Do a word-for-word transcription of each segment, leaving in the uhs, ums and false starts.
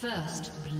First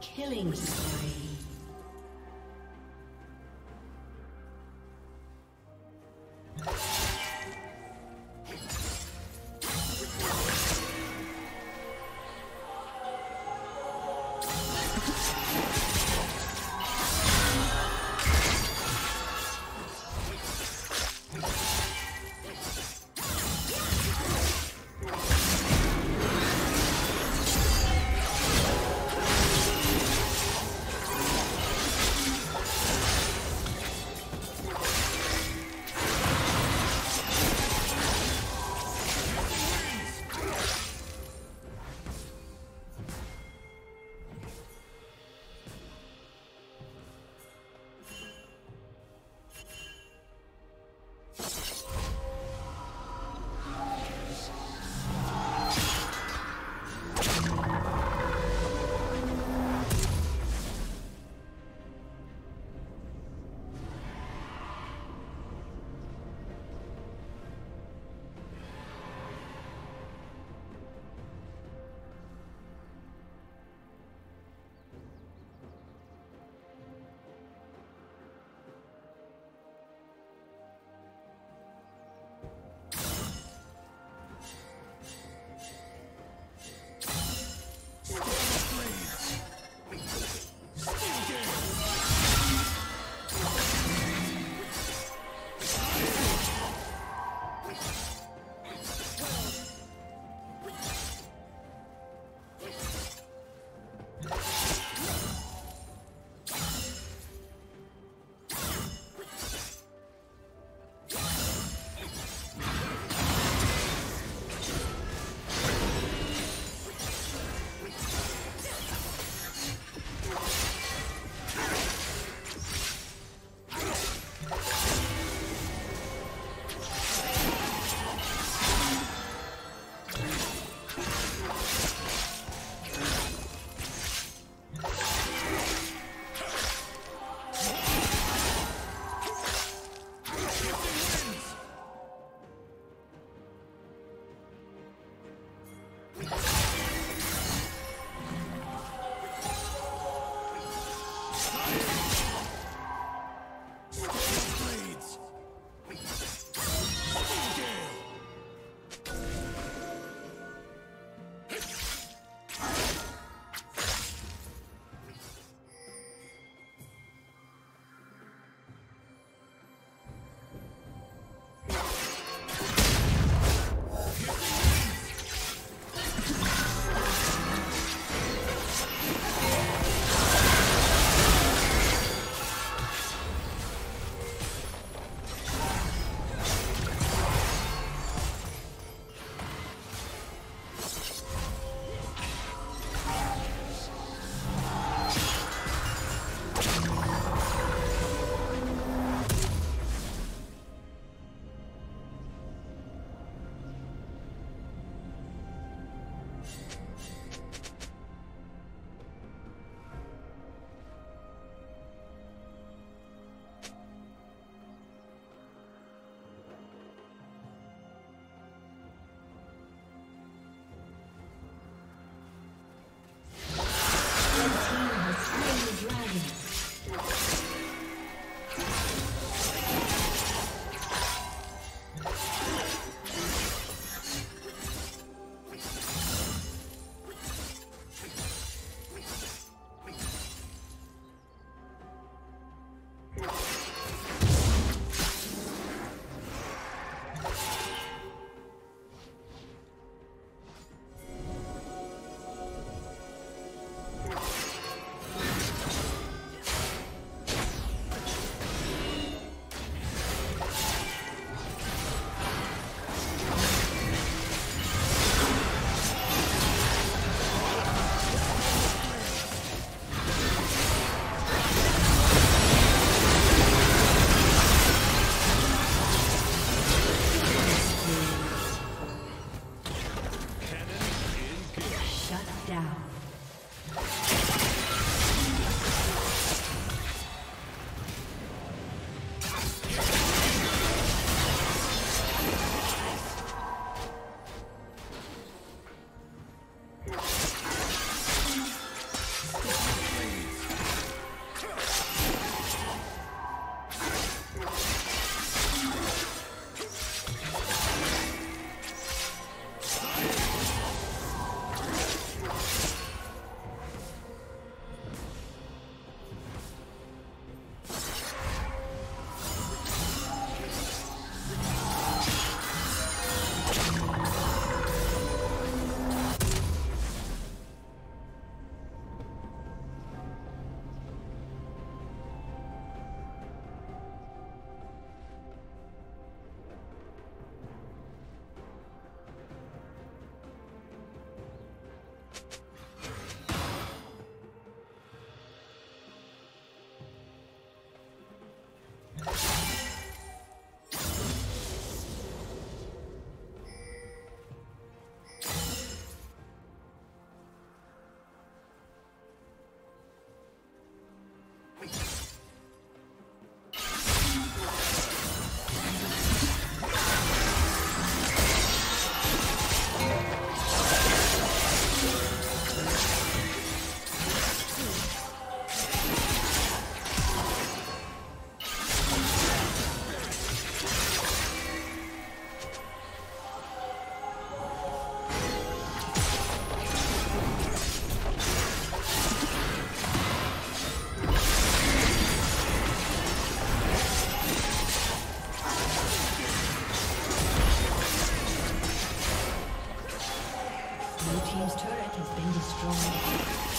Killing spree. Blue team's turret has been destroyed.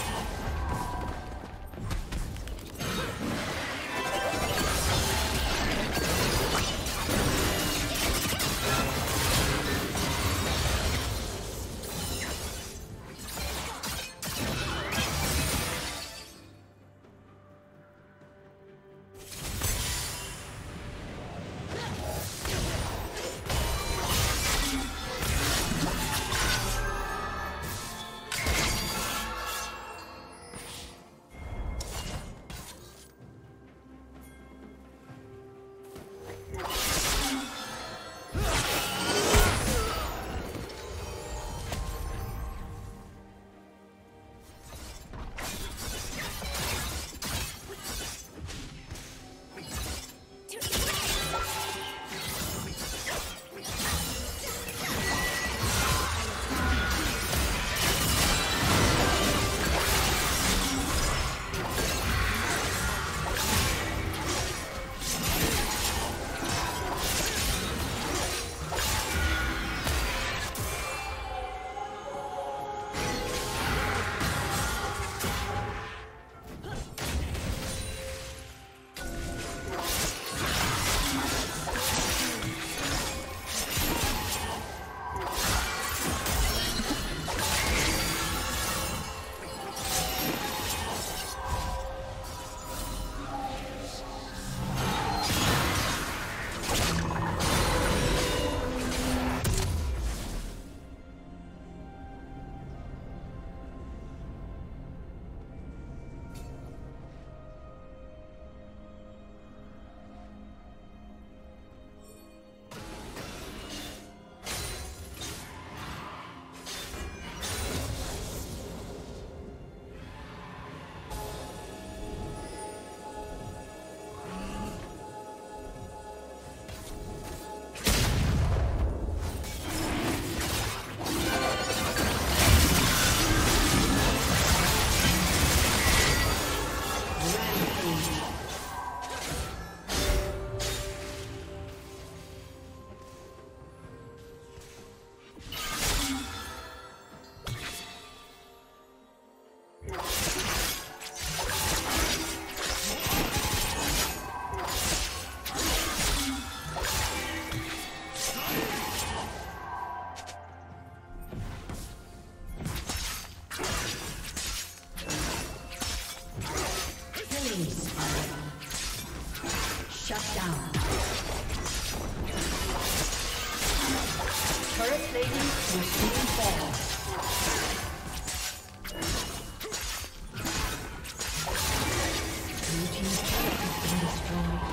Shut down. Turret plating will soon fall. Blue team's turret has been destroyed.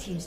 Team's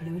Blue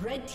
Red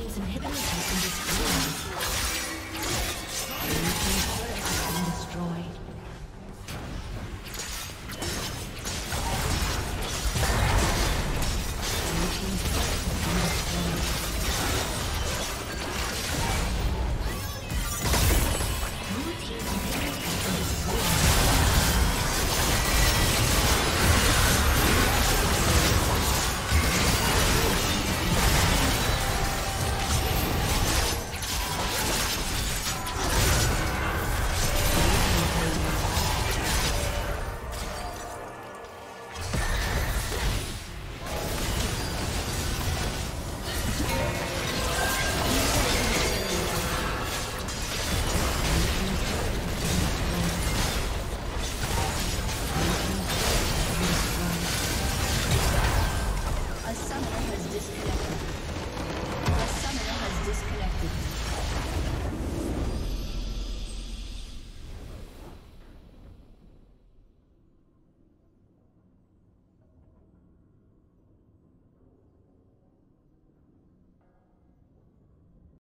Inhibitors have been destroyed. Inhibitors have been destroyed.